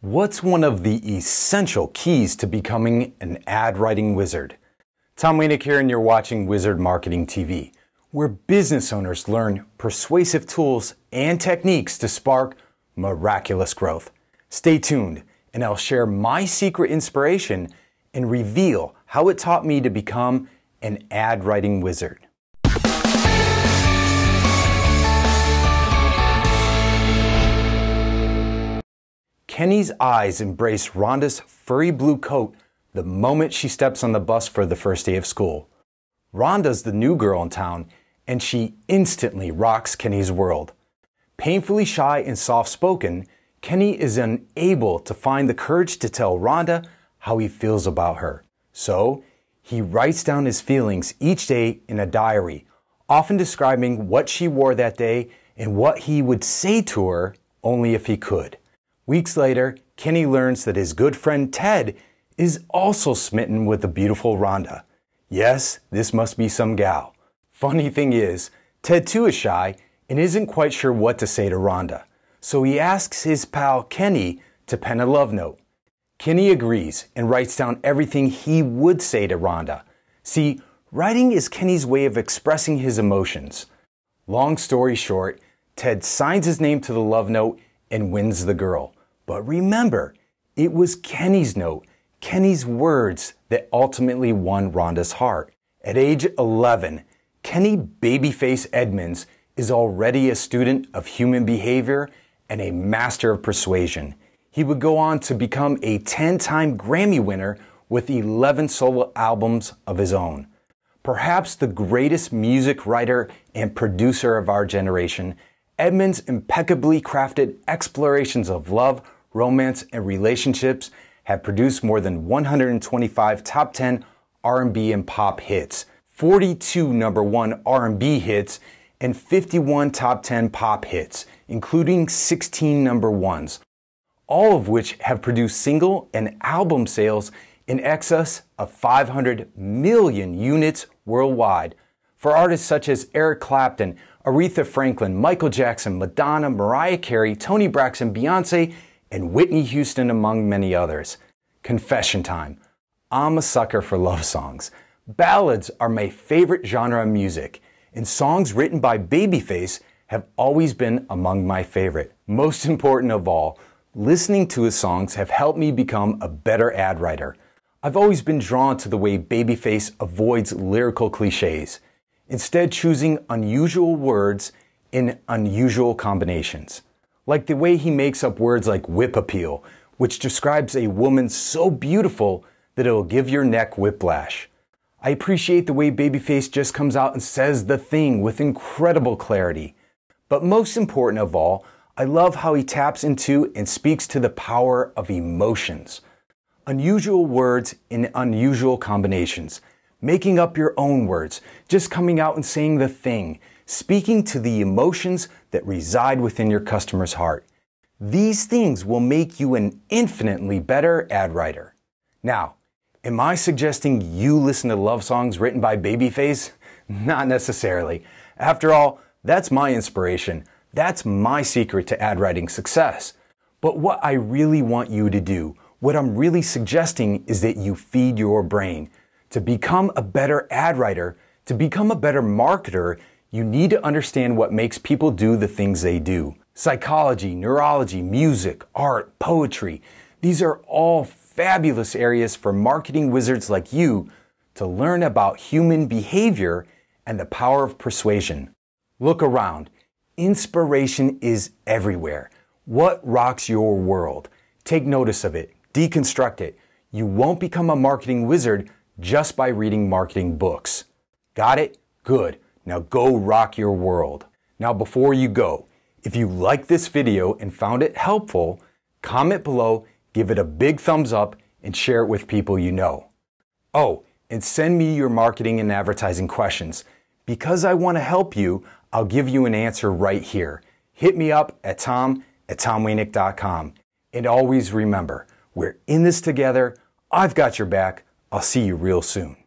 What's one of the essential keys to becoming an ad writing wizard? Tom Wanek here, and you're watching Wizard Marketing TV, where business owners learn persuasive tools and techniques to spark miraculous growth. Stay tuned, and I'll share my secret inspiration and reveal how it taught me to become an ad writing wizard. Kenny's eyes embrace Rhonda's furry blue coat the moment she steps on the bus for the first day of school. Rhonda's the new girl in town, and she instantly rocks Kenny's world. Painfully shy and soft-spoken, Kenny is unable to find the courage to tell Rhonda how he feels about her. So he writes down his feelings each day in a diary, often describing what she wore that day and what he would say to her only if he could. Weeks later, Kenny learns that his good friend Ted is also smitten with the beautiful Rhonda. Yes, this must be some gal. Funny thing is, Ted too is shy and isn't quite sure what to say to Rhonda, so he asks his pal Kenny to pen a love note. Kenny agrees and writes down everything he would say to Rhonda. See, writing is Kenny's way of expressing his emotions. Long story short, Ted signs his name to the love note and wins the girl. But remember, it was Kenny's note, Kenny's words, that ultimately won Rhonda's heart. At age 11, Kenny Babyface Edmonds is already a student of human behavior and a master of persuasion. He would go on to become a 10-time Grammy winner with 11 solo albums of his own. Perhaps the greatest music writer and producer of our generation, Edmonds impeccably crafted explorations of love, romance, and relationships have produced more than 125 top 10 R&B and pop hits, 42 number 1 R&B hits, and 51 top 10 pop hits, including 16 number 1s, all of which have produced single and album sales in excess of 500 million units worldwide. For artists such as Eric Clapton, Aretha Franklin, Michael Jackson, Madonna, Mariah Carey, Toni Braxton, Beyonce, and Whitney Houston, among many others. Confession time. I'm a sucker for love songs. Ballads are my favorite genre of music, and songs written by Babyface have always been among my favorite. Most important of all, listening to his songs have helped me become a better ad writer. I've always been drawn to the way Babyface avoids lyrical cliches, instead choosing unusual words in unusual combinations. Like the way he makes up words like whip appeal, which describes a woman so beautiful that it'll give your neck whiplash. I appreciate the way Babyface just comes out and says the thing with incredible clarity. But most important of all, I love how he taps into and speaks to the power of emotions. Unusual words in unusual combinations, making up your own words, just coming out and saying the thing, speaking to the emotions that reside within your customer's heart. These things will make you an infinitely better ad writer. Now, am I suggesting you listen to love songs written by Babyface? Not necessarily. After all, that's my inspiration. That's my secret to ad writing success. But what I really want you to do, what I'm really suggesting, is that you feed your brain. To become a better ad writer, to become a better marketer, you need to understand what makes people do the things they do. Psychology, neurology, music, art, poetry. These are all fabulous areas for marketing wizards like you to learn about human behavior and the power of persuasion. Look around. Inspiration is everywhere. What rocks your world? Take notice of it. Deconstruct it. You won't become a marketing wizard just by reading marketing books. Got it? Good. Now go rock your world. Now before you go, if you liked this video and found it helpful, comment below, give it a big thumbs up, and share it with people you know. Oh, and send me your marketing and advertising questions. Because I want to help you, I'll give you an answer right here. Hit me up at tom@tomwanek.com. And always remember, we're in this together. I've got your back. I'll see you real soon.